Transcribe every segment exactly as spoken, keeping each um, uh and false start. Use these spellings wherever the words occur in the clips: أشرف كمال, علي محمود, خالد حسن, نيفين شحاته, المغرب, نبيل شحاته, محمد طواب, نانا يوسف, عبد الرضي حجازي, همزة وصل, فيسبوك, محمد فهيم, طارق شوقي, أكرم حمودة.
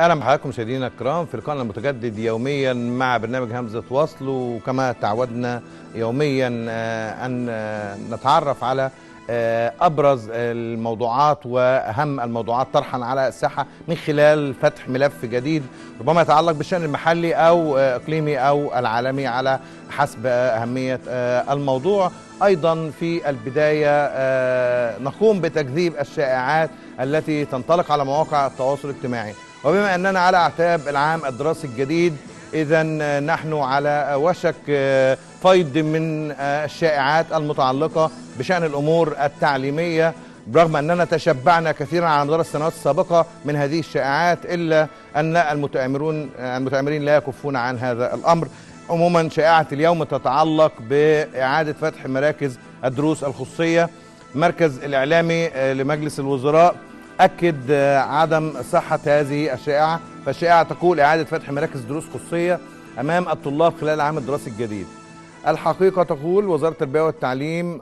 اهلا بحضراتكم مشاهدينا الكرام في لقائنا المتجدد يوميا مع برنامج همزة وصل، وكما تعودنا يوميا ان نتعرف على ابرز الموضوعات واهم الموضوعات طرحا على الساحه من خلال فتح ملف جديد ربما يتعلق بالشان المحلي او اقليمي او العالمي على حسب اهميه الموضوع. ايضا في البدايه نقوم بتجذيب الشائعات التي تنطلق على مواقع التواصل الاجتماعي، وبما أننا على أعتاب العام الدراسي الجديد إذا نحن على وشك فيض من الشائعات المتعلقة بشأن الأمور التعليمية، برغم أننا تشبعنا كثيرا على مدار السنوات السابقة من هذه الشائعات، إلا أن المتآمرون المتآمرين لا يكفون عن هذا الأمر. عموما شائعة اليوم تتعلق بإعادة فتح مراكز الدروس الخصوصية. مركز الإعلامي لمجلس الوزراء أكد عدم صحة هذه الشائعة، فالشائعة تقول إعادة فتح مراكز دروس خصوصية أمام الطلاب خلال العام الدراسي الجديد. الحقيقة تقول وزارة التربية والتعليم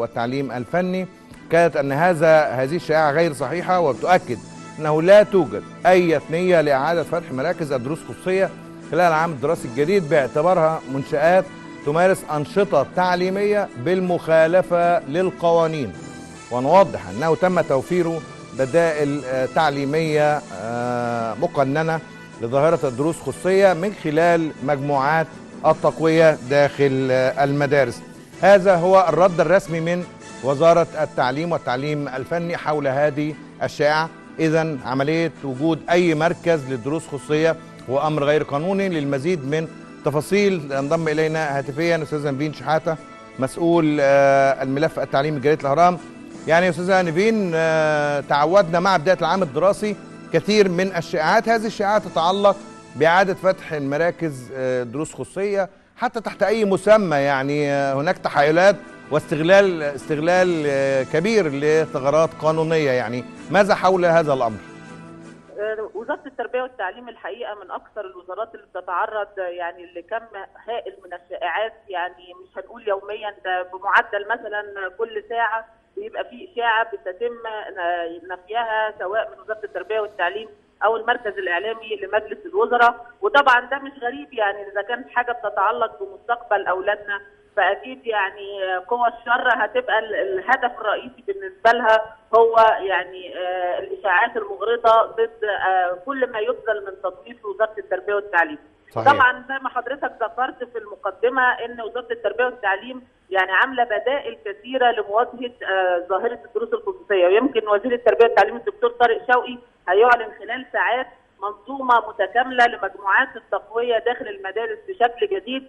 والتعليم الفني كانت أن هذا هذه الشائعة غير صحيحة، وتؤكد أنه لا توجد أي نية لإعادة فتح مراكز الدروس الخصوصية خلال العام الدراسي الجديد باعتبارها منشآت تمارس أنشطة تعليمية بالمخالفة للقوانين، ونوضح أنه تم توفيره بدائل تعليمية مقننة لظاهرة الدروس خصوصية من خلال مجموعات التقوية داخل المدارس. هذا هو الرد الرسمي من وزارة التعليم والتعليم الفني حول هذه الشائعة. إذن عملية وجود أي مركز للدروس خصوصية هو أمر غير قانوني. للمزيد من تفاصيل انضم إلينا هاتفيا أستاذ نبيل شحاته مسؤول الملف التعليمي جريدة الأهرام. يعني يا استاذه نيفين، تعودنا مع بدايه العام الدراسي كثير من الشائعات، هذه الشائعات تتعلق باعاده فتح المراكز دروس خصوصيه حتى تحت اي مسمى، يعني هناك تحايلات واستغلال استغلال كبير لثغرات قانونيه، يعني ماذا حول هذا الامر؟ وزاره التربيه والتعليم الحقيقه من اكثر الوزارات اللي بتتعرض يعني لكم هائل من الشائعات، يعني مش هنقول يوميا، ده بمعدل مثلا كل ساعه بيبقى في اشاعه بتتم نفيها سواء من وزاره التربيه والتعليم او المركز الاعلامي لمجلس الوزراء. وطبعا ده مش غريب، يعني اذا كانت حاجه بتتعلق بمستقبل اولادنا فاكيد يعني قوى الشر هتبقى الهدف الرئيسي بالنسبه لها هو يعني الاشاعات المغرضه ضد كل ما يبذل من تطوير وزاره التربيه والتعليم. صحيح. طبعا زي ما حضرتك ذكرت في المقدمه ان وزاره التربيه والتعليم يعني عامله بدائل كثيره لمواجهه آه ظاهره الدروس الخصوصيه، ويمكن وزير التربيه والتعليم الدكتور طارق شوقي هيعلن خلال ساعات منظومه متكامله لمجموعات التقويه داخل المدارس بشكل جديد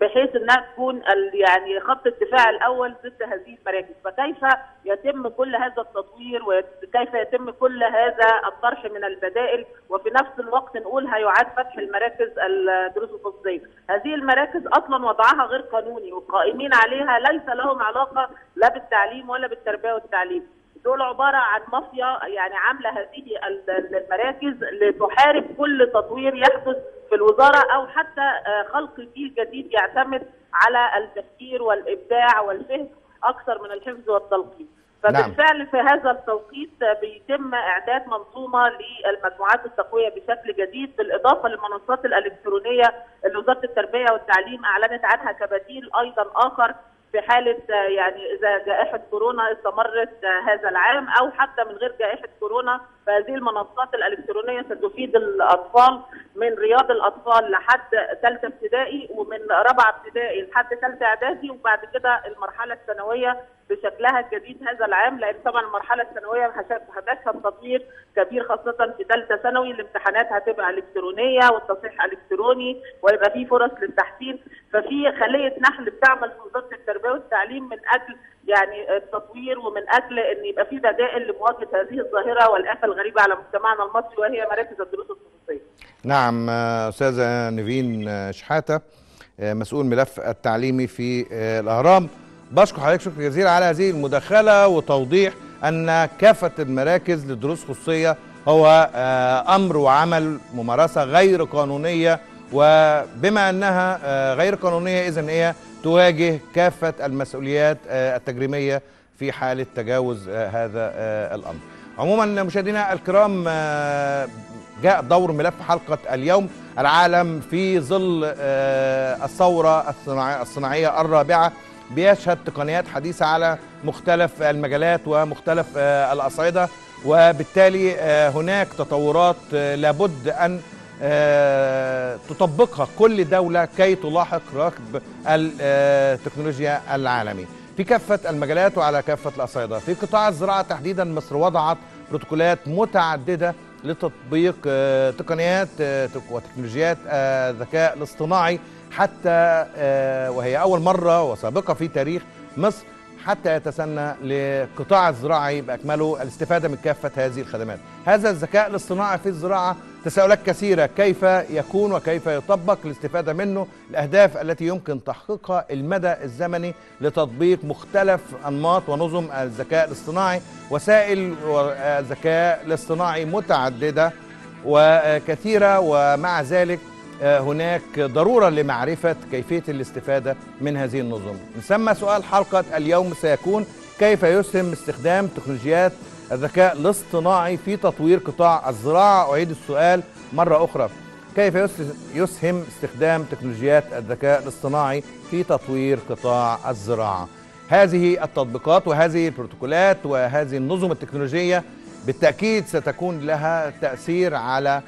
بحيث انها تكون يعني خط الدفاع الاول ضد هذه المراكز. فكيف يتم كل هذا التطوير وكيف يتم كل هذا الطرح من البدائل، وفي نفس الوقت نقول هيعاد فتح المراكز الدروس الخصوصيه؟ هذه المراكز اصلا وضعها غير قانوني، والقائمين عليها ليس لهم علاقه لا بالتعليم ولا بالتربيه والتعليم، دول عباره عن مافيا يعني عامله هذه المراكز لتحارب كل تطوير يحدث في الوزاره او حتى خلق جيل جديد يعتمد على التفكير والابداع والفهم اكثر من الحفظ والتلقين. فبالفعل في هذا التوقيت بيتم اعداد منظومه للمجموعات التقويه بشكل جديد، بالاضافه للمنصات الالكترونيه اللي وزاره التربيه والتعليم اعلنت عنها كبديل ايضا اخر في حالة يعني إذا جائحة كورونا استمرت هذا العام أو حتى من غير جائحة كورونا، فهذه المنصات الإلكترونية ستفيد الأطفال من رياض الأطفال لحد ثالثة ابتدائي، ومن رابعة ابتدائي لحد ثالثة إعدادي، وبعد كده المرحلة الثانوية بشكلها الجديد هذا العام، لأن طبعا المرحلة الثانوية هتشهد تطوير كبير خاصة في ثالثة ثانوي. الامتحانات هتبقى إلكترونية والتصحيح إلكتروني ويبقى في فرص للتحسين، ففي خلية نحل بتعمل في وزارة التربية والتعليم من أجل يعني التطوير ومن أجل أن يبقى في بدائل لمواجهة هذه الظاهرة والآفة الغريبة على مجتمعنا المصري وهي مراكز الدروس الخصوصية. نعم أستاذة نيفين شحاته مسؤول ملف التعليمي في الأهرام، بشكر حضرتك شكر جزيلا على هذه المداخلة وتوضيح أن كافة المراكز للدروس خصوصية هو أمر وعمل ممارسة غير قانونية، وبما أنها غير قانونية إذن هي تواجه كافة المسؤوليات التجريمية في حالة تجاوز هذا الأمر. عموما مشاهدينا الكرام جاء دور ملف حلقة اليوم: العالم في ظل الثورة الصناعية الرابعة بيشهد تقنيات حديثة على مختلف المجالات ومختلف الأصعدة، وبالتالي هناك تطورات لابد أن تطبقها كل دولة كي تلاحق ركب التكنولوجيا العالمي في كافة المجالات وعلى كافة الأصعدة. في قطاع الزراعة تحديدا، مصر وضعت بروتوكولات متعددة لتطبيق تقنيات وتكنولوجيات الذكاء الاصطناعي، حتى وهي أول مرة وسابقة في تاريخ مصر حتى يتسنى لقطاع الزراعي بأكمله الاستفادة من كافة هذه الخدمات. هذا الذكاء الاصطناعي في الزراعة تساؤلات كثيرة: كيف يكون وكيف يطبق الاستفادة منه، الأهداف التي يمكن تحقيقها، المدى الزمني لتطبيق مختلف أنماط ونظم الذكاء الاصطناعي. وسائل الذكاء الاصطناعي متعددة وكثيرة، ومع ذلك هناك ضرورة لمعرفة كيفية الاستفادة من هذه النظم. نسمى سؤال حلقة اليوم سيكون: كيف يسهم استخدام تكنولوجيات الذكاء الاصطناعي في تطوير قطاع الزراعة؟ أعيد السؤال مرة أخرى: كيف يسهم استخدام تكنولوجيات الذكاء الاصطناعي في تطوير قطاع الزراعة؟ هذه التطبيقات وهذه البروتوكولات وهذه النظم التكنولوجية بالتأكيد ستكون لها تأثير على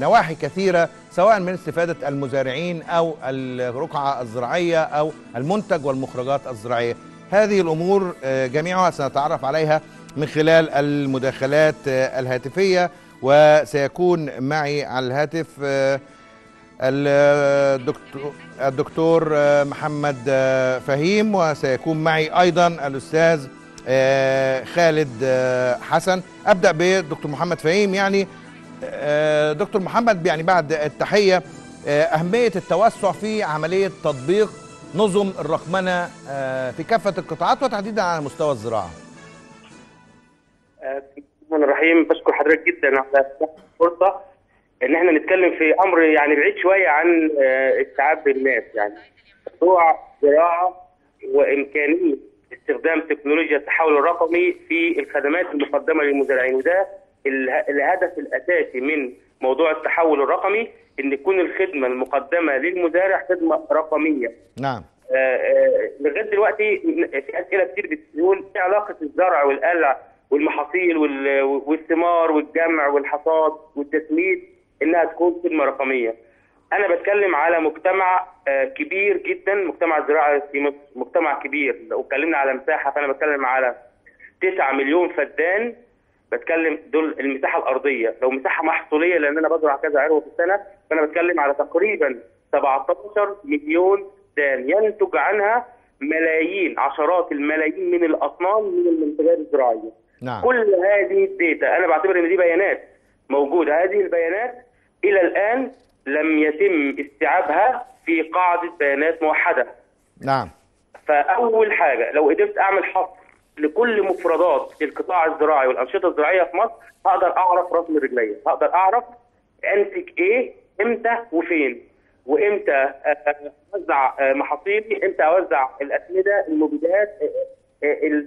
نواحي كثيرة، سواء من استفادة المزارعين أو الرقعة الزراعية أو المنتج والمخرجات الزراعية. هذه الأمور جميعها سنتعرف عليها من خلال المداخلات الهاتفية، وسيكون معي على الهاتف الدكتور محمد فهيم، وسيكون معي أيضا الأستاذ خالد حسن. أبدأ بدكتور محمد فهيم. يعني دكتور محمد، يعني بعد التحية، أهمية التوسع في عملية تطبيق نظم الرقمنة في كافة القطاعات وتحديدا على مستوى الزراعة. بسم الله الرحيم. بشكر حضرتك جدا على الفرصة ان احنا نتكلم في امر يعني بعيد شوية عن استيعاب الناس، يعني موضوع زراعة وإمكانية استخدام تكنولوجيا التحول الرقمي في الخدمات المقدمة للمزارعين، وده الهدف الأساسي من موضوع التحول الرقمي، ان تكون الخدمه المقدمه للمزارع خدمه رقميه. نعم. لغايه دلوقتي في اسئله كتير بتقول ايه علاقه الزرع والقلع والمحاصيل والثمار والجمع والحصاد والتسميد انها تكون خدمه رقميه. انا بتكلم على مجتمع كبير جدا، مجتمع الزراعه في مصر، مجتمع كبير. لو اتكلمنا على مساحه فانا بتكلم على تسعة مليون فدان، بتكلم دول المساحه الارضيه. لو مساحه محصوليه، لان انا بزرع كذا عروه في السنه، فانا بتكلم على تقريبا سبعتاشر مليون فدان ينتج عنها ملايين، عشرات الملايين من الاصنام من المنتجات الزراعيه. نعم. كل هذه الداتا انا بعتبر ان دي بيانات موجوده، هذه البيانات الى الان لم يتم استيعابها في قاعده بيانات موحده. نعم. فاول حاجه لو قدرت اعمل حصر لكل مفردات القطاع الزراعي والانشطه الزراعيه في مصر، هقدر اعرف راس الرجليه، هقدر اعرف امسك ايه امتى وفين، وامتى اوزع محاصيلي، امتى اوزع الاسمده، المبيدات،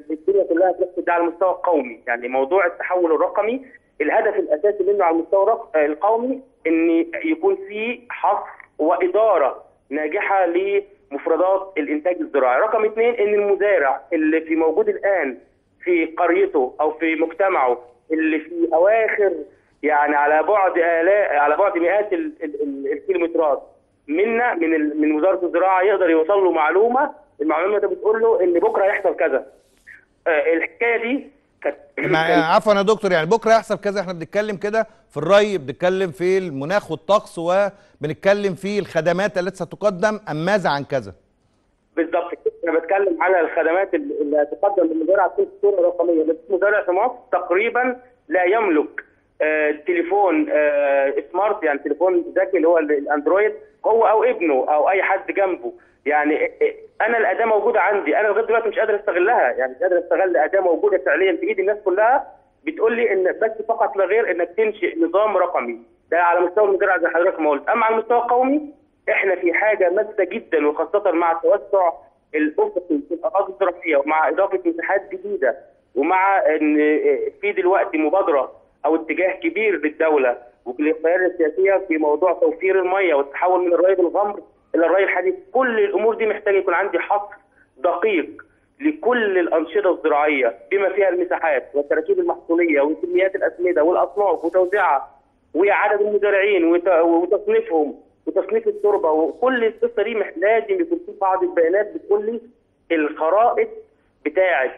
الدنيا كلها بتحصل ده على المستوى القومي. يعني موضوع التحول الرقمي الهدف الاساسي منه على المستوى القومي ان يكون في حصر واداره ناجحه ل مفردات الانتاج الزراعي. رقم اثنين، ان المزارع اللي في موجود الان في قريته او في مجتمعه، اللي في اواخر يعني على بعد آلاء على بعد مئات ال ال ال الكيلومترات منا من من وزاره الزراعه، يقدر يوصل له معلومه، المعلومه دي بتقول له ان بكره هيحصل كذا. آه الحكايه دي كانت عفوا يا دكتور، يعني بكره هيحصل كذا، احنا بنتكلم كده في الري، بنتكلم في المناخ والطقس، وبنتكلم في الخدمات التي ستقدم، أم ماذا عن كذا؟ بالظبط كده، أنا بتكلم على الخدمات اللي هتقدم للمزارع في الصورة الرقمية. المزارع في مصر تقريبا لا يملك آه تليفون آه سمارت، يعني تليفون ذكي اللي هو الأندرويد، هو أو ابنه أو أي حد جنبه. يعني أنا الأداة موجودة عندي، أنا لغاية دلوقتي مش قادر أستغلها، يعني مش قادر أستغل أداة موجودة فعليا في إيد الناس كلها، بتقول لي ان بس فقط لا غير انك تنشئ نظام رقمي. ده على مستوى المزارع زي حضرتك ما قلت. اما على المستوى القومي احنا في حاجه ماسه جدا، وخاصه مع التوسع الافقي في الاراضي الزراعيه، ومع اضافه مساحات جديده، ومع ان في دلوقتي مبادره او اتجاه كبير للدوله وللقياده السياسيه في موضوع توفير الميه والتحول من الري بالغمر الى الري الحديث. كل الامور دي محتاج يكون عندي حصر دقيق لكل الانشطه الزراعيه بما فيها المساحات والتراكيب المحصوليه وكميات الاسمده والاصناف وتوزيعها وعدد المزارعين وتصنيفهم وتصنيف التربه، وكل القصه دي لازم يكون في بعض البيانات بتقول لي الخرائط بتاعه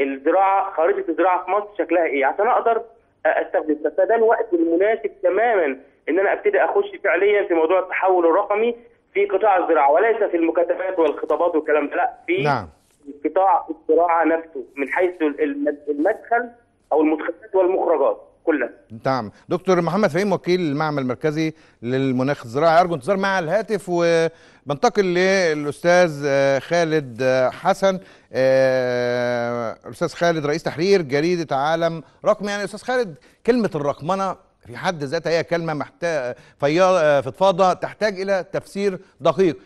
الزراعه، خريطه الزراعه في مصر شكلها ايه عشان اقدر استخدم. فده الوقت المناسب تماما ان انا ابتدي اخش فعليا في موضوع التحول الرقمي في قطاع الزراعه، وليس في المكاتبات والخطابات والكلام ده، لا في نعم. قطاع الزراعه نفسه من حيث المدخل او المدخلات والمخرجات كلها. نعم. دكتور محمد فهيم وكيل المعمل المركزي للمناخ الزراعي، ارجو انتظار مع الهاتف. وبنتقل للاستاذ خالد حسن. الاستاذ خالد رئيس تحرير جريده عالم رقم. يعني استاذ خالد، كلمه الرقمنه في حد ذاتها هي كلمه محتاج فضفاضه تحتاج الى تفسير دقيق.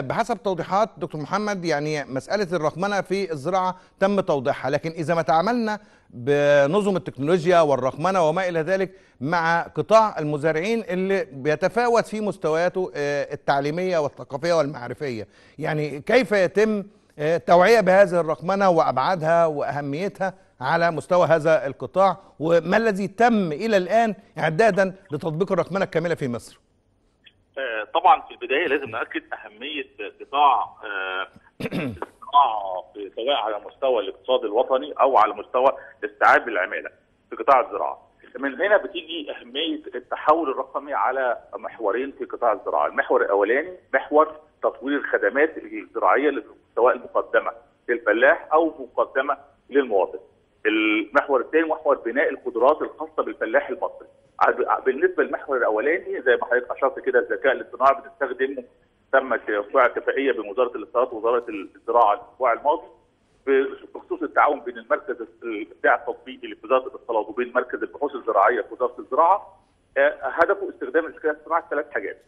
بحسب توضيحات دكتور محمد، يعني مسألة الرقمنة في الزراعة تم توضيحها، لكن إذا ما تعاملنا بنظم التكنولوجيا والرقمنة وما إلى ذلك مع قطاع المزارعين اللي بيتفاوت في مستوياته التعليمية والثقافية والمعرفية، يعني كيف يتم توعية بهذه الرقمنة وأبعادها وأهميتها على مستوى هذا القطاع، وما الذي تم إلى الآن إعدادا لتطبيق الرقمنة الكاملة في مصر؟ طبعا في البدايه لازم ناكد اهميه قطاع الزراعه سواء على مستوى الاقتصاد الوطني او على مستوى استيعاب العماله في قطاع الزراعه. من هنا بتيجي اهميه التحول الرقمي على محورين في قطاع الزراعه. المحور الاولاني محور تطوير الخدمات الزراعيه سواء المقدمه للفلاح او مقدمه للمواطن. المحور الثاني محور بناء القدرات الخاصه بالفلاح المصري. بالنسبه للمحور الاولاني زي ما حضرتك اشرت كده الذكاء الاصطناعي بنستخدمه، تمت توسيع كفائيه بوزاره الاتصالات ووزاره الزراعه الاسبوع الماضي بخصوص التعاون بين المركز الابداع التطبيقي اللي في وزاره الاتصالات وبين مركز البحوث الزراعيه في وزاره الزراعه. هدفه استخدام الذكاء الاصطناعي في ثلاث حاجات.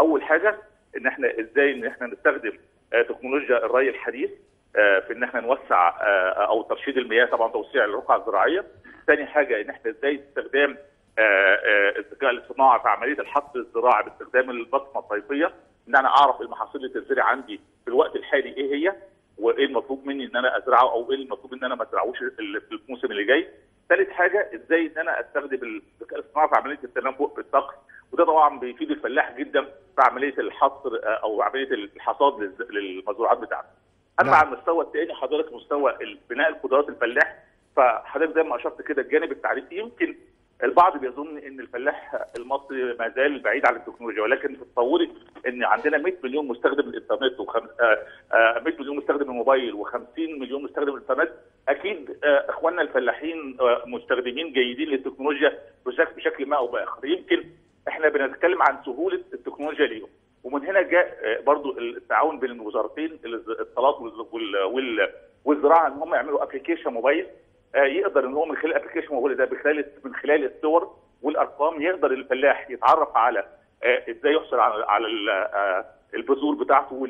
اول حاجه ان احنا ازاي ان احنا نستخدم تكنولوجيا الري الحديث في ان احنا نوسع او ترشيد المياه، طبعا توسيع الرقعه الزراعيه. ثاني حاجه ان احنا ازاي استخدام الذكاء الاصطناعي في عمليه الحصد الزراعي باستخدام البصمه الصيفيه، ان انا اعرف المحاصيل اللي تتزرع عندي في الوقت الحالي ايه هي وايه المطلوب مني ان انا ازرعه او ايه المطلوب ان انا ما ازرعوش في الموسم اللي جاي. ثالث حاجه ازاي ان انا استخدم الذكاء الاصطناعي في عمليه التنبؤ بالطقس، وده طبعا بيفيد الفلاح جدا في عمليه الحصر او عمليه الحصاد للمزروعات بتاعته. اما على المستوى الثاني حضرتك مستوى بناء القدرات الفلاح، فحضرتك زي ما اشرت كده الجانب التعريفي يمكن البعض بيظن ان الفلاح المصري ما زال بعيد عن التكنولوجيا، ولكن اتطورت ان عندنا مئة مليون مستخدم الانترنت ومئة مليون مستخدم الموبايل وخمسين مليون مستخدم الانترنت. اكيد اخواننا الفلاحين مستخدمين جيدين للتكنولوجيا بشكل ما او باخر. يمكن احنا بنتكلم عن سهوله التكنولوجيا اليوم، ومن هنا جاء برضو التعاون بين الوزارتين الاتصالات والزراعه ان هم يعملوا ابلكيشن موبايل يقدر ان هو من خلال الابلكيشن الموبايل ده من خلال الصور والارقام يقدر الفلاح يتعرف على ازاي يحصل على على البذور بتاعته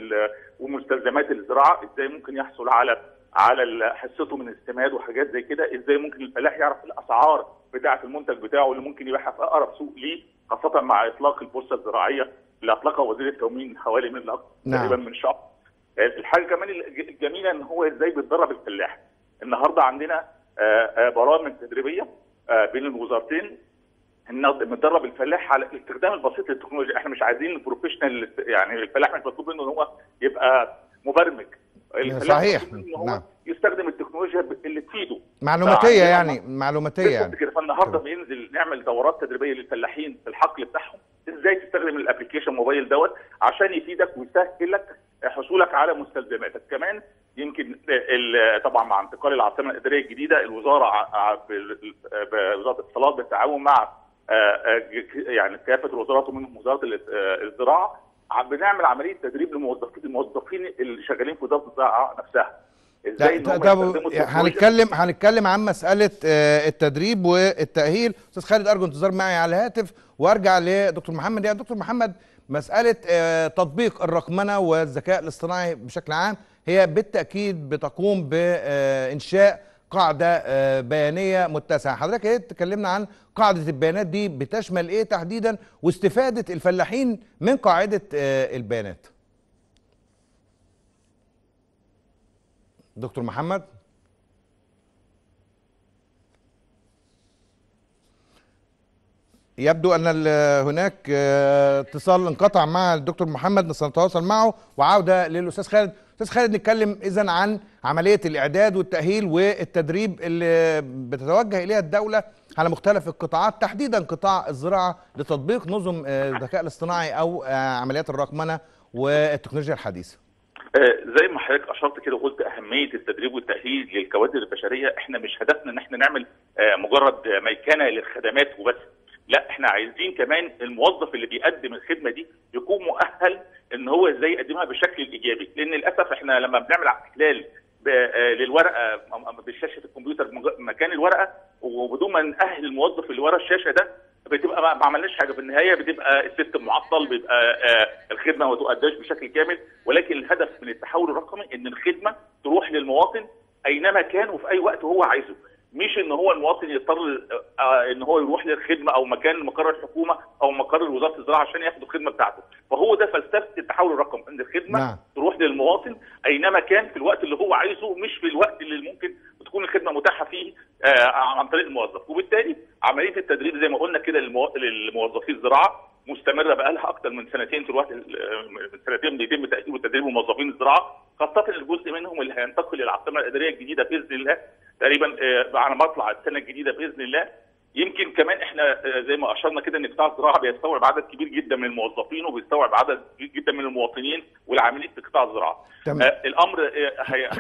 ومستلزمات الزراعه، ازاي ممكن يحصل على على حصته من الاستمداد وحاجات زي كده، ازاي ممكن الفلاح يعرف الاسعار بتاعه المنتج بتاعه اللي ممكن يبيعها في اقرب سوق ليه، خاصه مع اطلاق البورصه الزراعيه اللي اطلقها وزير التموين من حوالي من تقريبا من شهر. الحاجه كمان الجميله ان هو ازاي بيتدرب الفلاح. النهارده عندنا برامج تدريبيه بين الوزارتين بندرب الفلاح على الاستخدام البسيط للتكنولوجيا. احنا مش عايزين البروفيشنال، يعني الفلاح مش مطلوب منه ان هو يبقى مبرمج، صحيح ان هو نعم. يستخدم التكنولوجيا اللي تفيده معلوماتيه، يعني معلوماتيه يعني كده. فالنهارده بينزل نعمل دورات تدريبيه للفلاحين في الحقل بتاعهم ازاي تستخدم الابلكيشن موبايل دوت عشان يفيدك ويسهل لك حصولك على مستلزماتك. كمان يمكن طبعا مع انتقال العاصمه الاداريه الجديده الوزاره بوزاره الاتصالات بالتعاون مع يعني كافه الوزارات ومنهم وزاره الزراعه بنعمل عمليه تدريب للموظفين الموظفين اللي شغالين في وزاره الزراعه نفسها. ازاي هنتكلم هنتكلم عن مساله التدريب والتاهيل. استاذ خالد ارجو انتظار معي على الهاتف وارجع لدكتور محمد. يا دكتور محمد، مساله تطبيق الرقمنه والذكاء الاصطناعي بشكل عام هي بالتأكيد بتقوم بإنشاء قاعده بيانيه متسعه. حضرتك ايه تكلمنا عن قاعده البيانات دي بتشمل ايه تحديدا واستفاده الفلاحين من قاعده البيانات؟ دكتور محمد يبدو ان هناك اتصال انقطع مع الدكتور محمد، سنتواصل معه وعوده للاستاذ خالد. استاذ خالد، نتكلم اذا عن عمليه الاعداد والتاهيل والتدريب اللي بتتوجه اليها الدوله على مختلف القطاعات، تحديدا قطاع الزراعه، لتطبيق نظم الذكاء الاصطناعي او عمليات الرقمنه والتكنولوجيا الحديثه. زي ما حضرتك اشرت كده وقلت اهميه التدريب والتاهيل للكوادر البشريه، احنا مش هدفنا ان احنا نعمل مجرد ميكنه للخدمات وبس، لا احنا عايزين كمان الموظف اللي بيقدم الخدمه دي يكون مؤهل ان هو ازاي يقدمها بالشكل الايجابي، لان للاسف احنا لما بنعمل استقلال للورقه بشاشه الكمبيوتر مكان الورقه وبدون ما ناهل الموظف اللي ورا الشاشه ده، بتبقى ما عملناش حاجه، في النهايه بتبقى السيستم معطل، بيبقى الخدمه ما تؤداش بشكل كامل. ولكن الهدف من التحول الرقمي ان الخدمه تروح للمواطن اينما كان وفي اي وقت هو عايزه، مش ان هو المواطن يضطر ان هو يروح للخدمه او مكان مقر الحكومه او مقر وزاره الزراعه عشان ياخد الخدمه بتاعته. فهو ده فلسفه التحول الرقمي، ان الخدمه لا. تروح للمواطن اينما كان في الوقت اللي هو عايزه، مش في الوقت اللي ممكن تكون الخدمه متاحه فيه عن طريق الموظف. وبالتالي عمليه التدريب زي ما قلنا كده للموظفي الزراعه مستمره بقى لها اكثر من سنتين، في الوقت من سنتين بيتم تاهيل وتدريب موظفين الزراعه، خاصه الجزء منهم اللي هينتقل للعاصمه الاداريه الجديده باذن الله تقريبا على مطلع السنه الجديده باذن الله. يمكن كمان احنا زي ما اشرنا كده ان قطاع الزراعه بيستوعب عدد كبير جدا من الموظفين وبيستوعب عدد كبير جدا من المواطنين والعاملين في قطاع الزراعه. آه الامر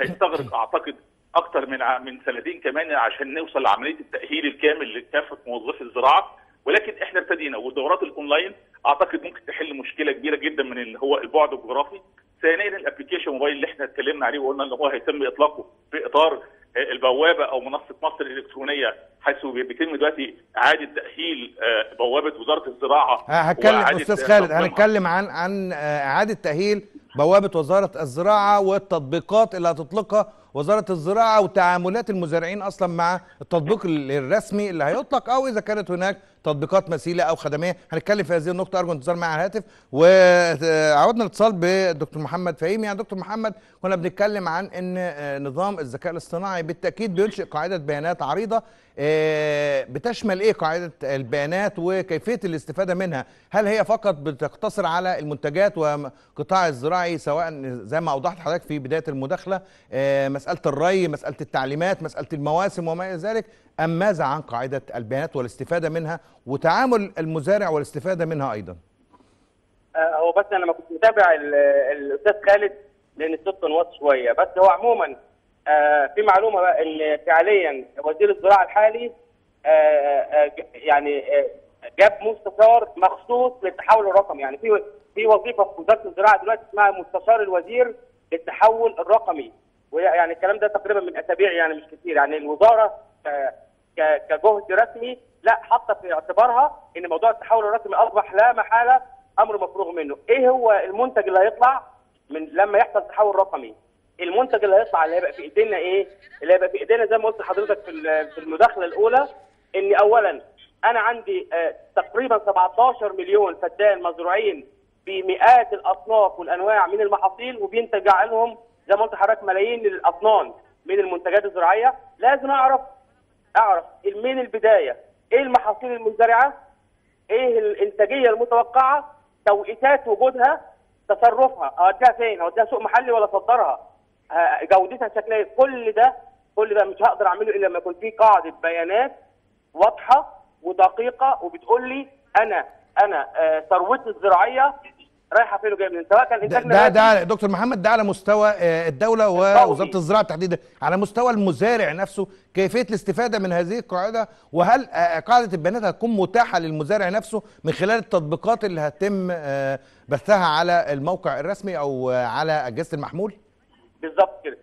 هيستغرق اعتقد اكثر من من سنتين كمان عشان نوصل لعمليه التاهيل الكامل لكافه موظفي الزراعه، ولكن احنا ابتدينا. والدورات الاونلاين اعتقد ممكن تحل مشكله كبيره جدا من اللي هو البعد الجغرافي. ثانيا الابلكيشن موبايل اللي احنا اتكلمنا عليه وقلنا ان هو هيتم اطلاقه في اطار البوابه او منصه مصر الالكترونيه، حيث بيتم دلوقتي اعاده تاهيل بوابه وزاره الزراعه. هتكلم استاذ خالد، هنتكلم عن عن اعاده تاهيل بوابه وزاره الزراعه والتطبيقات اللي هتطلقها وزاره الزراعه وتعاملات المزارعين اصلا مع التطبيق الرسمي اللي هيطلق، او اذا كانت هناك تطبيقات مثيله او خدميه. هنتكلم في هذه النقطه، ارجو انتظار معي على الهاتف. وعودنا الاتصال بالدكتور محمد فهيم. يعني دكتور محمد، كنا بنتكلم عن ان نظام الذكاء الاصطناعي بالتاكيد بينشئ قاعده بيانات عريضه، بتشمل ايه قاعده البيانات وكيفيه الاستفاده منها؟ هل هي فقط بتقتصر على المنتجات وقطاع الزراعي، سواء زي ما اوضحت حضرتك في بدايه المداخله مساله الري، مساله التعليمات، مساله المواسم وما الى ذلك، ام ماذا عن قاعده البيانات والاستفاده منها وتعامل المزارع والاستفاده منها ايضا؟ هو بس انا ما كنت متابع الاستاذ خالد لان الصوت نواصل شويه، بس هو عموما آه في معلومه بقى ان فعليا وزير الزراعه الحالي آه آه يعني آه جاب مستشار مخصوص للتحول الرقمي، يعني في في وظيفه في وزاره الزراعه دلوقتي اسمها مستشار الوزير للتحول الرقمي، ويعني الكلام ده تقريبا من اسابيع يعني مش كتير، يعني الوزاره كجهد رسمي لا حاطه في اعتبارها ان موضوع التحول الرقمي اصبح لا محاله امر مفروغ منه. ايه هو المنتج اللي هيطلع من لما يحصل تحول رقمي؟ المنتج اللي هيطلع اللي هيبقى في ايدينا ايه؟ اللي هيبقى في ايدينا زي ما قلت لحضرتك في المداخله الاولى، ان اولا انا عندي تقريبا سبعتاشر مليون فدان مزروعين بمئات الاصناف والانواع من المحاصيل، وبينتج عنهم زي ما قلت لحضرتك ملايين الاطنان من المنتجات الزراعيه. لازم اعرف اعرف من البدايه ايه المحاصيل المزدرعه؟ ايه الانتاجيه المتوقعه؟ توقيتات وجودها، تصرفها، اوديها فين؟ اوديها سوق محلي ولا اصدرها؟ جودتها شكلها ايه؟ كل ده كل ده مش هقدر اعمله الا لما يكون في قاعده بيانات واضحه ودقيقه وبتقول لي انا انا ثروتي الزراعيه رايحه فين وجايه منين، سواء كان انتاجنا ده ده دكتور محمد ده على مستوى الدوله ووزاره الزراعه تحديدا، على مستوى المزارع نفسه كيفيه الاستفاده من هذه القاعده، وهل قاعده البيانات هتكون متاحه للمزارع نفسه من خلال التطبيقات اللي هتم بثها على الموقع الرسمي او على اجهزه المحمول؟ بالظبط كده.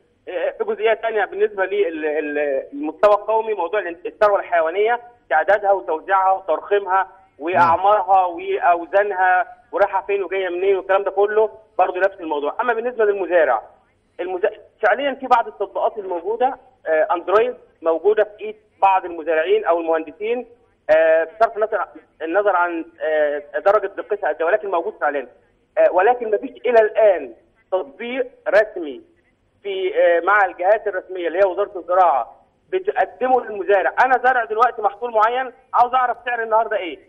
في جزئيه ثانيه بالنسبه للمستوى القومي، موضوع الثروه الحيوانيه، تعدادها وتوزيعها وترخيمها واعمارها واوزانها ورايحه فين وجايه منين والكلام ده كله برضه نفس الموضوع. اما بالنسبه للمزارع، المزارع فعليا في بعض التطبيقات الموجوده اندرويد موجوده في ايد بعض المزارعين او المهندسين بصرف النظر النظر عن درجه دقتها قد ايه، ولكن موجود فعلا. ولكن ما فيش الى الان تطبيق رسمي في مع الجهات الرسميه اللي هي وزاره الزراعه بتقدمه للمزارع. انا زارع دلوقتي محصول معين، عاوز اعرف سعر النهارده ايه؟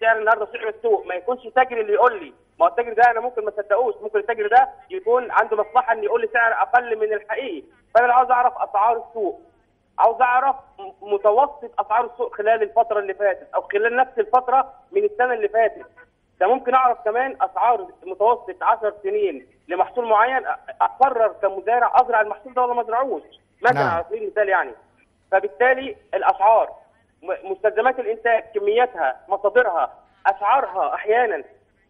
سعر النهارده سعر السوق، ما يكونش تاجر اللي يقول لي، ما هو التاجر ده انا ممكن ما اصدقوش، ممكن التاجر ده يكون عنده مصلحه ان يقول لي سعر اقل من الحقيقي. فانا عاوز اعرف اسعار السوق، عاوز اعرف متوسط اسعار السوق خلال الفتره اللي فاتت او خلال نفس الفتره من السنه اللي فاتت. ده ممكن اعرف كمان اسعار متوسط عشر سنين لمحصول معين، اقرر كمزارع ازرع المحصول ده ولا ما ازرعوش مثلا، على سبيل المثال يعني. فبالتالي الاسعار، مستلزمات الانتاج، كمياتها، مصادرها، اسعارها. احيانا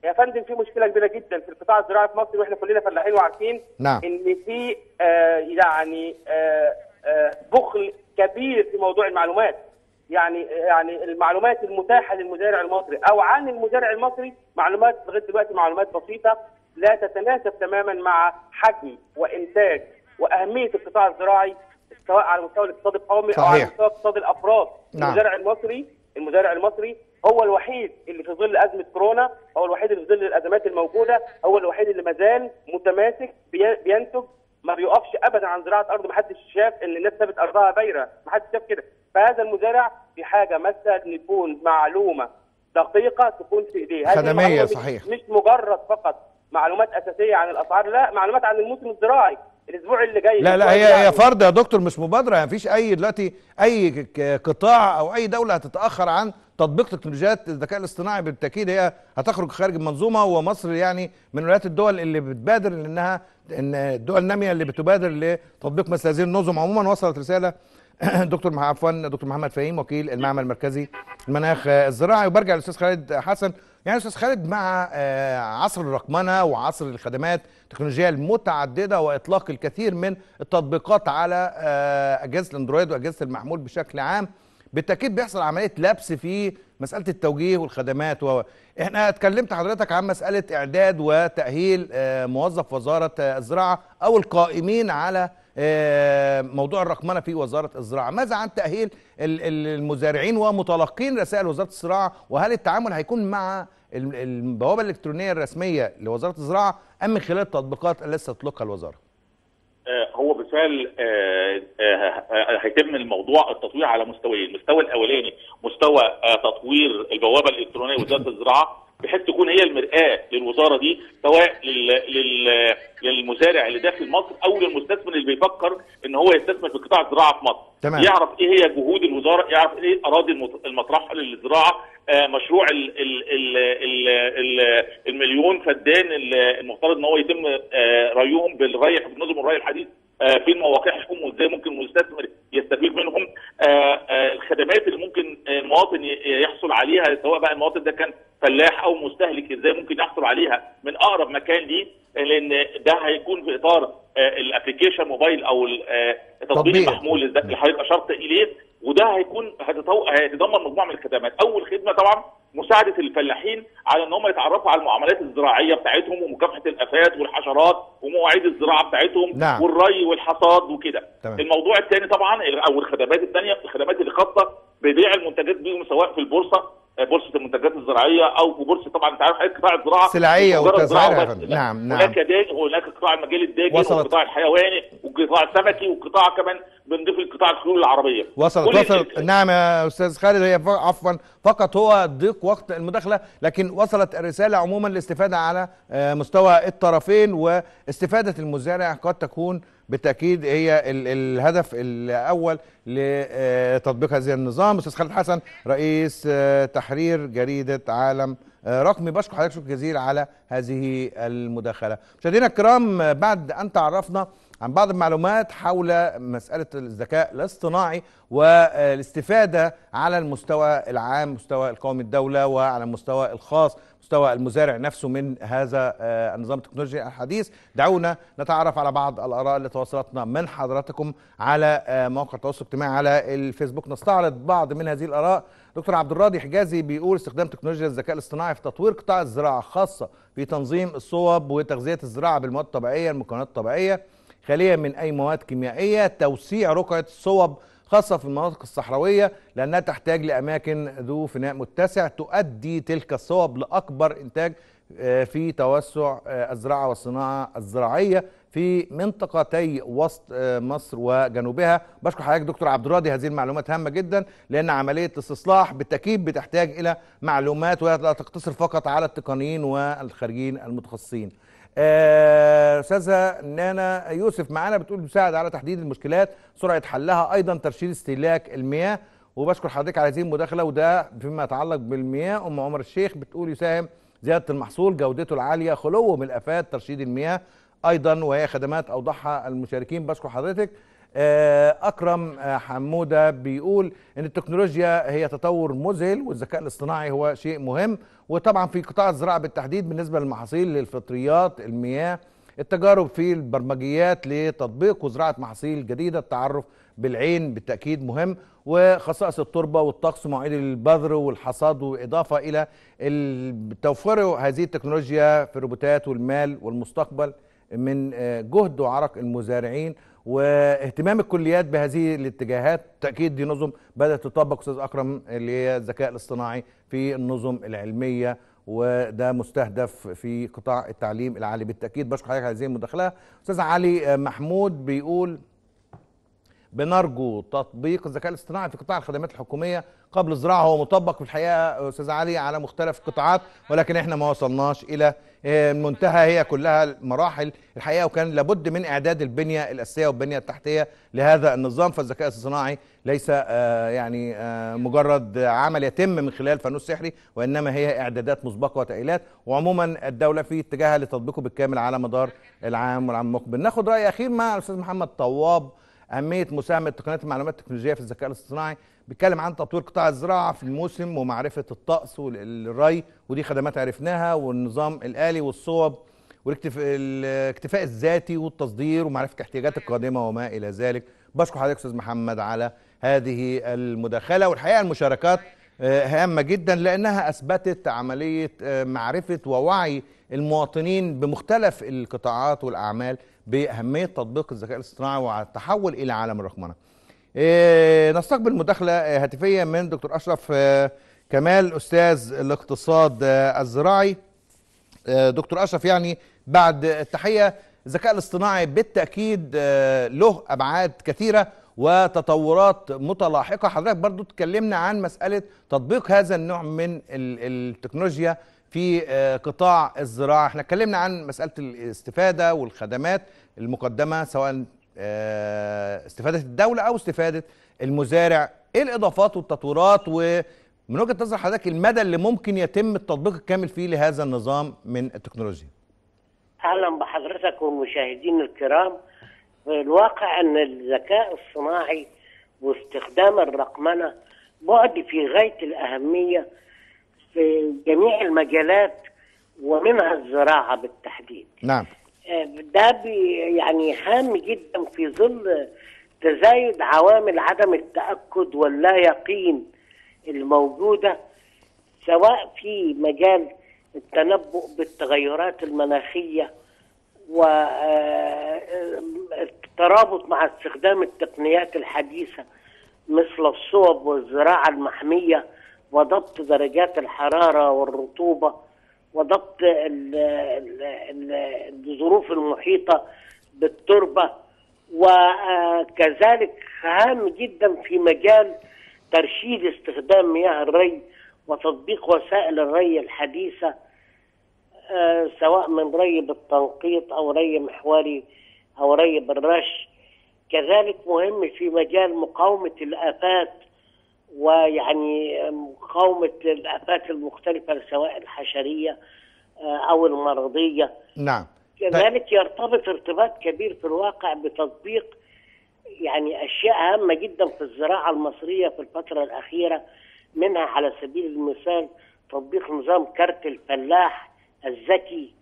يا فندم في مشكله كبيره جدا في القطاع الزراعي في مصر، واحنا كلنا فلاحين وعارفين نعم. ان في آه يعني آه آه بخل كبير في موضوع المعلومات، يعني يعني المعلومات المتاحه للمزارع المصري او عن المزارع المصري معلومات لغايه دلوقتي معلومات بسيطه لا تتناسب تماما مع حجم وانتاج واهميه القطاع الزراعي، سواء على مستوى الاقتصاد القومي صحيح. او على مستوى اقتصاد الافراد. نعم. المزارع المصري المزارع المصري هو الوحيد اللي في ظل ازمه كورونا، هو الوحيد اللي في ظل الازمات الموجوده، هو الوحيد اللي مازال متماسك بينتج، ما بيوقفش ابدا عن زراعه ارض. ما حدش شاف ان الناس سابت ارضها بايره، ما حدش شاف كده. فهذا المزارع في حاجه مثلا ان يكون معلومه دقيقه تكون في ايديه، خدميه صحيح، مش مجرد فقط معلومات اساسيه عن الاسعار، لا، معلومات عن الموسم الزراعي الاسبوع اللي جاي. لا لا، هي هي فرض يا دكتور، مش مبادره. ما فيش اي دلوقتي اي قطاع او اي دوله هتتاخر عن تطبيق تكنولوجيات الذكاء الاصطناعي. بالتاكيد هي هتخرج خارج المنظومه، ومصر يعني من ولايات الدول اللي بتبادر، لانها ان الدول الناميه اللي بتبادر لتطبيق مثل هذه النظم. عموما وصلت رساله دكتور عفوا دكتور محمد فهيم وكيل المعمل المركزي المناخ الزراعي. وبرجع للاستاذ خالد حسن. يعني استاذ خالد، مع عصر الرقمنه وعصر الخدمات التكنولوجيه المتعدده واطلاق الكثير من التطبيقات على اجهزه الاندرويد واجهزه المحمول بشكل عام، بالتاكيد بيحصل عمليه لبس في مساله التوجيه والخدمات. و احنا اتكلمت حضرتك عن مساله اعداد وتاهيل موظف وزاره الزراعه او القائمين على موضوع الرقمنه في وزاره الزراعه، ماذا عن تاهيل المزارعين ومتلقين رسائل وزاره الزراعه؟ وهل التعامل هيكون مع البوابه الالكترونيه الرسميه لوزاره الزراعه ام من خلال التطبيقات التي ستطلقها الوزاره؟ هو بالفعل هيتم الموضوع التطوير على مستويين، المستوى الاولاني مستوى تطوير البوابه الالكترونيه لوزاره الزراعه بحيث تكون هي المرآة للوزاره دي، سواء للمزارع اللي داخل مصر او للمستثمر اللي بيفكر ان هو يستثمر في قطاع الزراعه في مصر. تمام. يعرف ايه هي جهود الوزاره، يعرف ايه الاراضي المطرحه للزراعه، مشروع ال ال ال ال ال المليون فدان المفترض ان هو يتم ريهم بالري بالنظم الري الحديث فين مواقعهم، وازاي ممكن المستثمر يستفيد منهم. الخدمات اللي ممكن المواطن يحصل عليها، سواء بقى المواطن ده كان فلاح او مستهلك، ازاي ممكن يحصل عليها من اقرب مكان ليه، لان ده هيكون في اطار الابلكيشن موبايل او تطبيق المحمول اللي حضرتك اشرت اليه. وده هيكون هيتضمن مجموعه من الخدمات. اول خدمه طبعا مساعده الفلاحين على ان هم يتعرفوا على المعاملات الزراعيه بتاعتهم ومكافحه الافات والحشرات ومواعيد الزراعه بتاعتهم. نعم. والري والحصاد وكده. الموضوع الثاني طبعا او الخدمات الثانيه، الخدمات اللي خاصه ببيع المنتجات بيهم، سواء في البورصه بورصه المنتجات الزراعيه او في بورصه، طبعا انت عارف قطاع الزراعه سلعيه وتزارع. نعم نعم. هناك هناك قطاع المجال الداجي والقطاع الحيواني والقطاع السمكي والقطاع كمان بنضيف القطاع الخيول العربيه. وصلت وصلت نعم يا استاذ خالد. هي عفوا فقط هو ضيق وقت المداخله، لكن وصلت الرساله عموما للاستفاده على مستوى الطرفين، واستفاده المزارع قد تكون بالتاكيد هي الهدف الاول لتطبيق هذا النظام. استاذ خالد حسن رئيس تحرير جريده عالم رقمي، بشكر حضرتك شكرا جزيلا على هذه المداخله. مشاهدينا الكرام، بعد ان تعرفنا عن بعض المعلومات حول مسألة الذكاء الاصطناعي والاستفادة على المستوى العام، مستوى القومي الدولة، وعلى المستوى الخاص مستوى المزارع نفسه من هذا النظام التكنولوجي الحديث، دعونا نتعرف على بعض الآراء اللي توصلتنا من حضراتكم على مواقع التواصل الاجتماعي على الفيسبوك. نستعرض بعض من هذه الآراء. دكتور عبد الرضي حجازي بيقول استخدام تكنولوجيا الذكاء الاصطناعي في تطوير قطاع الزراعة، خاصة في تنظيم الصوب وتغذية الزراعة بالمواد الطبيعية، المكونات الطبيعية خالية من أي مواد كيميائية، توسيع رقعة الصوب خاصة في المناطق الصحراوية لأنها تحتاج لأماكن ذو فناء متسع تؤدي تلك الصوب لأكبر إنتاج في توسع الزراعة والصناعة الزراعية في منطقتي وسط مصر وجنوبها. بشكر حضرتك دكتور عبد الرضي، هذه المعلومات هامة جدا لأن عملية الاستصلاح بالتأكيد بتحتاج إلى معلومات ولا تقتصر فقط على التقنيين والخارجين المتخصصين. أستاذة نانا يوسف معانا بتقول بيساعد على تحديد المشكلات، سرعة حلها، أيضا ترشيد استهلاك المياه. وبشكر حضرتك على هذه المداخلة. وده فيما يتعلق بالمياه، أم عمر الشيخ بتقول يساهم زيادة المحصول، جودته العالية، خلوه من الآفات، ترشيد المياه أيضا وهي خدمات أوضحها المشاركين. بشكر حضرتك. أكرم حمودة بيقول إن التكنولوجيا هي تطور مذهل والذكاء الاصطناعي هو شيء مهم، وطبعا في قطاع الزراعة بالتحديد بالنسبة للمحاصيل، للفطريات، المياه، التجارب في البرمجيات لتطبيق وزراعة محاصيل جديدة، التعرف بالعين بالتأكيد مهم، وخصائص التربة والطقس ومواعيد البذر والحصاد، وإضافة إلى توفير هذه التكنولوجيا في الروبوتات والمال والمستقبل من جهد وعرق المزارعين واهتمام الكليات بهذه الاتجاهات. بالتأكيد دي نظم بدأت تطبق أستاذ أكرم اللي هي الذكاء الاصطناعي في النظم العلمية، وده مستهدف في قطاع التعليم العالي بالتأكيد. بشكر حضرتك على هذه المداخلة. أستاذ علي محمود بيقول بنرجو تطبيق الذكاء الاصطناعي في قطاع الخدمات الحكومية قبل الزراعة، هو مطبق في الحقيقة أستاذ علي على مختلف القطاعات ولكن احنا ما وصلناش إلى منتهى هي كلها المراحل الحقيقة، وكان لابد من إعداد البنية الأساسية والبنية التحتية لهذا النظام. فالذكاء الاصطناعي ليس يعني مجرد عمل يتم من خلال فانوس سحري، وإنما هي إعدادات مسبقة وتأهيلات، وعموما الدولة في اتجاهها لتطبيقه بالكامل على مدار العام والعام المقبل. ناخد رأي أخير مع الأستاذ محمد طواب، أهمية مساهمة تقنيات المعلومات التكنولوجية في الذكاء الاصطناعي، بيتكلم عن تطوير قطاع الزراعة في الموسم ومعرفة الطقس والري، ودي خدمات عرفناها، والنظام الآلي والصوب والاكتفاء الذاتي والتصدير ومعرفة الاحتياجات القادمة وما إلى ذلك. بشكر حضرتك أستاذ محمد على هذه المداخلة، والحقيقة المشاركات هامة جدا لأنها أثبتت عملية معرفة ووعي المواطنين بمختلف القطاعات والأعمال بأهمية تطبيق الذكاء الاصطناعي والتحول إلى عالم الرقمنة. إيه نستقبل مداخلة هاتفية من دكتور أشرف كمال أستاذ الاقتصاد الزراعي. دكتور أشرف، يعني بعد التحية، الذكاء الاصطناعي بالتأكيد له أبعاد كثيرة وتطورات متلاحقة. حضرتك برضو تكلمنا عن مسألة تطبيق هذا النوع من التكنولوجيا في قطاع الزراعة. احنا اتكلمنا عن مسألة الاستفادة والخدمات المقدمة سواء استفادة الدولة أو استفادة المزارع، ايه الإضافات والتطورات، ومن وجهة نظر حضرتك المدى اللي ممكن يتم التطبيق الكامل فيه لهذا النظام من التكنولوجيا؟ أهلا بحضرتك والمشاهدين الكرام. في الواقع أن الذكاء الصناعي واستخدام الرقمنة بعد في غاية الأهمية في جميع المجالات ومنها الزراعة بالتحديد. نعم. ده يعني هام جدا في ظل تزايد عوامل عدم التأكد واللا يقين الموجودة، سواء في مجال التنبؤ بالتغيرات المناخية والترابط مع استخدام التقنيات الحديثة مثل الصوب والزراعة المحمية وضبط درجات الحرارة والرطوبة وضبط الظروف المحيطة بالتربة، وكذلك هام جدا في مجال ترشيد استخدام مياه الري وتطبيق وسائل الري الحديثة، سواء من ري بالتنقيط أو ري محوري أو ري بالرش. كذلك مهم في مجال مقاومة الآفات، ويعني مقاومة الآفات المختلفة سواء الحشرية أو المرضية. نعم. كذلك يرتبط ارتباط كبير في الواقع بتطبيق يعني أشياء هامة جدا في الزراعة المصرية في الفترة الأخيرة، منها على سبيل المثال تطبيق نظام كارت الفلاح الذكي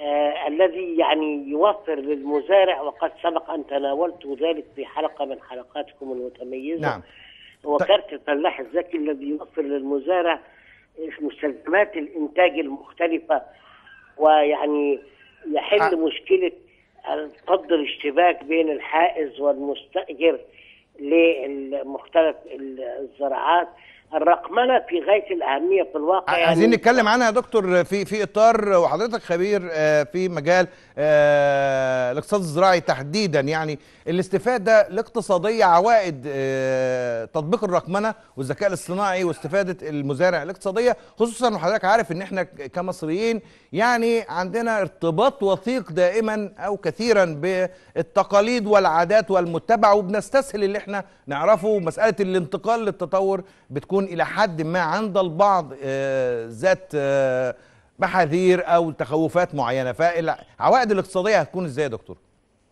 آه الذي يعني يوفر للمزارع، وقد سبق أن تناولت ذلك في حلقة من حلقاتكم المتميزة. نعم. هو كارت الفلاح الذكي الذي يوفر للمزارع مستلزمات الإنتاج المختلفة، ويعني يحل مشكلة قدر الاشتباك بين الحائز والمستأجر لمختلف الزراعات. الرقمنه في غايه الاهميه في الواقع. عايزين يعني نتكلم عنها يا دكتور في في اطار، وحضرتك خبير في مجال الاقتصاد الزراعي تحديدا، يعني الاستفاده الاقتصاديه، عوائد تطبيق الرقمنه والذكاء الاصطناعي واستفاده المزارع الاقتصاديه، خصوصا وحضرتك عارف ان احنا كمصريين يعني عندنا ارتباط وثيق دائما او كثيرا بالتقاليد والعادات والمتبع، وبنستسهل اللي احنا نعرفه. مساله الانتقال للتطور بتكون إلى حد ما عند البعض ذات محاذير أو تخوفات معينة، فالعوائد الاقتصادية هتكون إزاي يا دكتور؟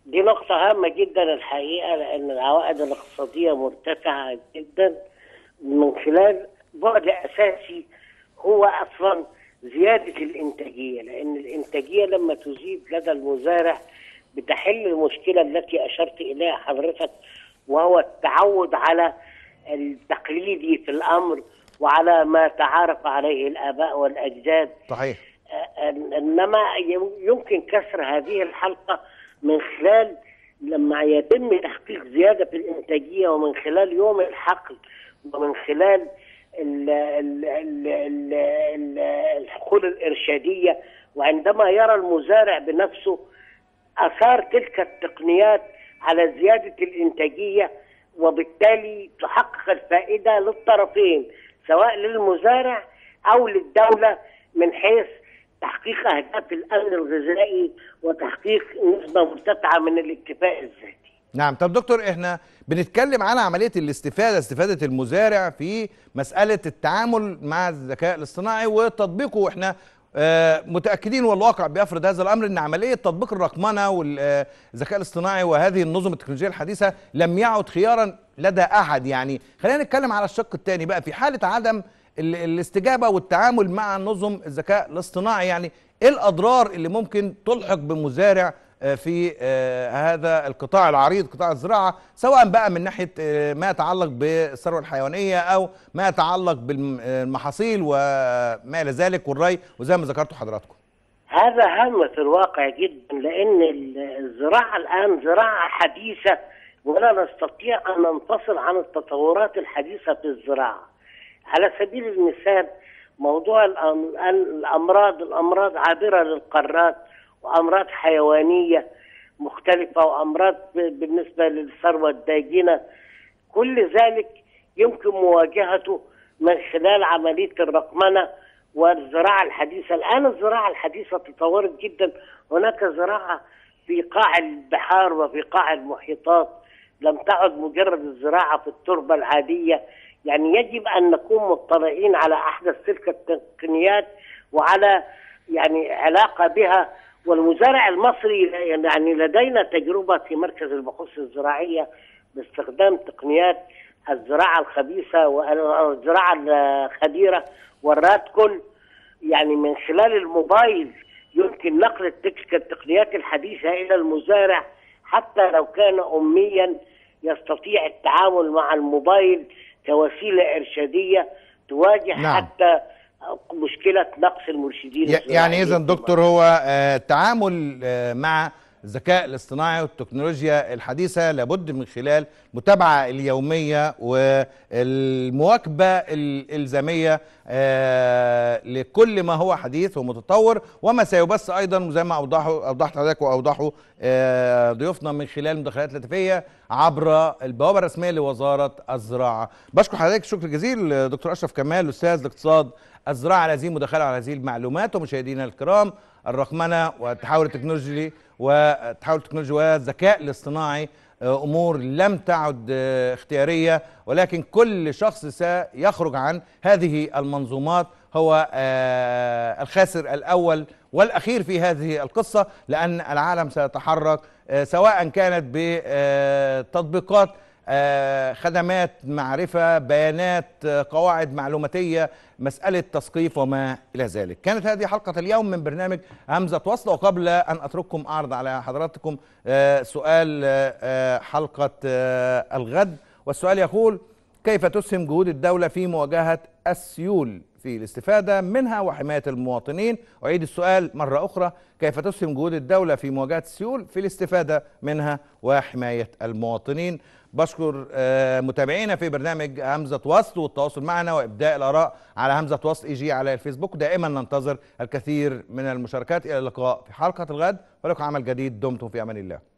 دي نقطة هامة جدا الحقيقة، لأن العوائد الاقتصادية مرتفعة جدا من خلال بعد أساسي هو أصلا زيادة الإنتاجية، لأن الإنتاجية لما تزيد لدى المزارع بتحل المشكلة التي أشرت إليها حضرتك، وهو التعود على التقليدي في الأمر وعلى ما تعارف عليه الآباء والأجداد. صحيح. إنما يمكن كسر هذه الحلقة من خلال لما يتم تحقيق زيادة في الإنتاجية، ومن خلال يوم الحقل، ومن خلال الحقول الإرشادية، وعندما يرى المزارع بنفسه أثار تلك التقنيات على زيادة الإنتاجية، وبالتالي تحقق الفائدة للطرفين سواء للمزارع أو للدولة من حيث تحقيق أهداف الأمن الغذائي وتحقيق نسبة مرتفعة من الاكتفاء الذاتي. نعم. طب دكتور احنا بنتكلم على عملية الاستفادة، استفادة المزارع في مسألة التعامل مع الذكاء الاصطناعي وتطبيقه، احنا متأكدين والواقع بيفرض هذا الأمر أن عملية تطبيق الرقمنة والذكاء الاصطناعي وهذه النظم التكنولوجية الحديثة لم يعد خيارا لدى أحد. يعني خلينا نتكلم على الشق الثاني بقى، في حالة عدم الاستجابة والتعامل مع نظم الذكاء الاصطناعي، يعني إيه الأضرار اللي ممكن تلحق بمزارع في هذا القطاع العريض، قطاع الزراعة، سواء بقى من ناحية ما يتعلق بالثروة الحيوانية أو ما يتعلق بالمحاصيل وما إلى ذلك والري، وزي ما ذكرتوا حضراتكم. هذا هام في الواقع جدا، لأن الزراعة الآن زراعة حديثة، ولا نستطيع أن ننفصل عن التطورات الحديثة في الزراعة. على سبيل المثال موضوع الأمراض، الأمراض عابرة للقارات، وأمراض حيوانية مختلفة، وأمراض بالنسبة للثروة الداجنة، كل ذلك يمكن مواجهته من خلال عملية الرقمنة والزراعة الحديثة. الآن الزراعة الحديثة تطورت جدا، هناك زراعة في قاع البحار وفي قاع المحيطات، لم تعد مجرد الزراعة في التربة العادية. يعني يجب أن نكون مطلعين على أحدث تلك التقنيات وعلى يعني علاقة بها. والمزارع المصري يعني لدينا تجربة في مركز البحوث الزراعية باستخدام تقنيات الزراعة الخبيثة والزراعة الخبيرة والراتكل، يعني من خلال الموبايل يمكن نقل تلك التقنيات الحديثة إلى المزارع، حتى لو كان أميا يستطيع التعامل مع الموبايل كوسيلة إرشادية تواجه نعم. حتى مشكلة نقص المرشدين. يعني إذا دكتور هو التعامل مع الذكاء الاصطناعي والتكنولوجيا الحديثة لابد من خلال متابعة اليومية والمواكبة الإلزامية لكل ما هو حديث ومتطور وما سيبث أيضا، وزي ما أوضحوا أوضحت حضرتك وأوضحوا ضيوفنا من خلال مداخلات الهاتفية عبر البوابة الرسمية لوزارة الزراعة. بشكر حضرتك شكر جزيل دكتور أشرف كمال أستاذ الاقتصاد الزراعة على هذه المداخلة على هذه المعلومات. ومشاهدينا الكرام، الرقمنة والتحول التكنولوجي والتحول التكنولوجي والذكاء الاصطناعي أمور لم تعد اختيارية، ولكن كل شخص سيخرج عن هذه المنظومات هو الخاسر الأول والأخير في هذه القصة، لأن العالم سيتحرك سواء كانت بتطبيقات خدمات معرفة، بيانات، قواعد معلوماتية، مسألة تثقيف وما إلى ذلك. كانت هذه حلقة اليوم من برنامج همزة وصل، وقبل أن أترككم أعرض على حضراتكم سؤال حلقة الغد، والسؤال يقول: كيف تسهم جهود الدولة في مواجهة السيول في الاستفادة منها وحماية المواطنين؟ أعيد السؤال مرة أخرى، كيف تسهم جهود الدولة في مواجهة السيول في الاستفادة منها وحماية المواطنين؟ بشكر متابعينا في برنامج همزة وصل والتواصل معنا وإبداء الآراء على همزة وصل اي جي على الفيسبوك. دائما ننتظر الكثير من المشاركات. إلى اللقاء في حلقة الغد، ولكم عمل جديد. دمتم في أمان الله.